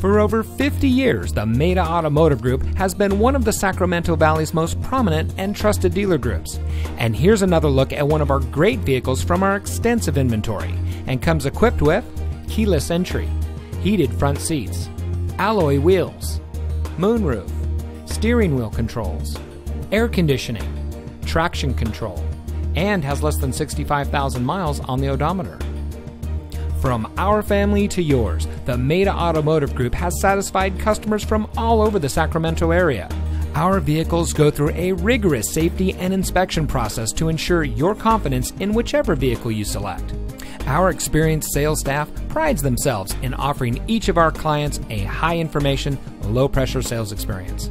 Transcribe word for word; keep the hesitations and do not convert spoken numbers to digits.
For over fifty years, the Maita Automotive Group has been one of the Sacramento Valley's most prominent and trusted dealer groups. And here's another look at one of our great vehicles from our extensive inventory, and comes equipped with keyless entry, heated front seats, alloy wheels, moonroof, steering wheel controls, air conditioning, traction control, and has less than sixty-five thousand miles on the odometer. From our family to yours, the Maita Automotive Group has satisfied customers from all over the Sacramento area. Our vehicles go through a rigorous safety and inspection process to ensure your confidence in whichever vehicle you select. Our experienced sales staff prides themselves in offering each of our clients a high-information, low-pressure sales experience.